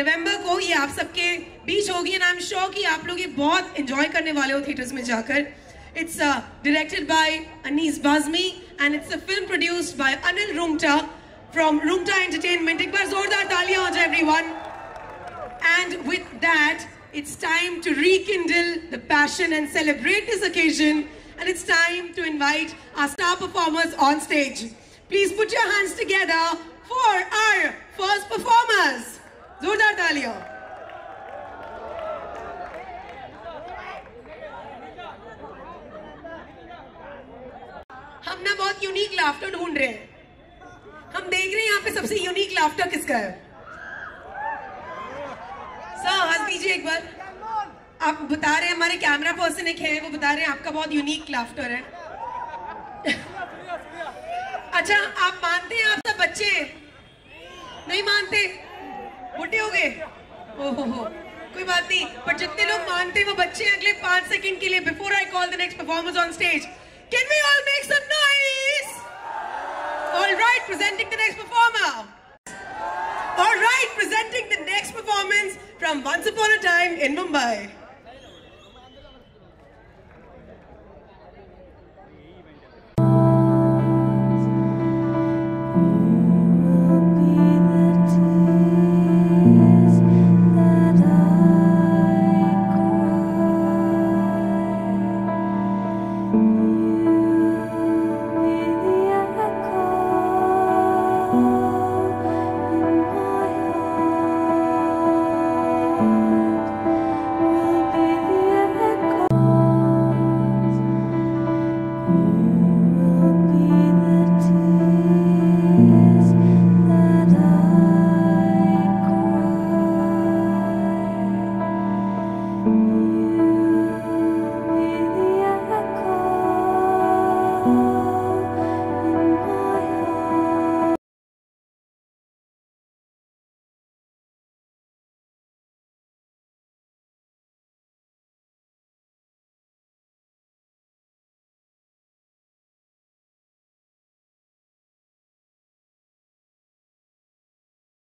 नवंबर को ये आप सबके बीच होगी एंड आई एम श्योर कि आप लोग ये बहुत एंजॉय करने वाले हो थिएटर्स में जाकर. It's directed by Anees Bazmee and it's a film produced by Anil Rungta from Rungta entertainment. एक बार जोरदार तालियां हो जाए everyone. And with that it's time to rekindle the passion and celebrate this occasion and it's time to invite our star performers on stage. Please put your hands together for our first performers. जोरदार तालियां. हम ना बहुत unique laughter ढूंढ रहे हैं. हम देख रहे हैं यहाँ पे सबसे यूनिक लाफ्टर किसका है. सर हंस दीजिए एक बार. आप बता रहे हैं हमारे कैमरा पर्सन एक है, वो बता रहे हैं आपका बहुत यूनिक लाफ्टर है. अच्छा आप मानते हैं आप सब बच्चे नहीं मानते, बुढ़े हो गए. ओहो कोई बात नहीं, पर जितने लोग मानते हैं वो बच्चे अगले 5 सेकंड के लिए. Before I call the next performers on stage, can we all make some noise. Alright, presenting the next performer. Alright, presenting the next performance from once upon a time in Mumbai.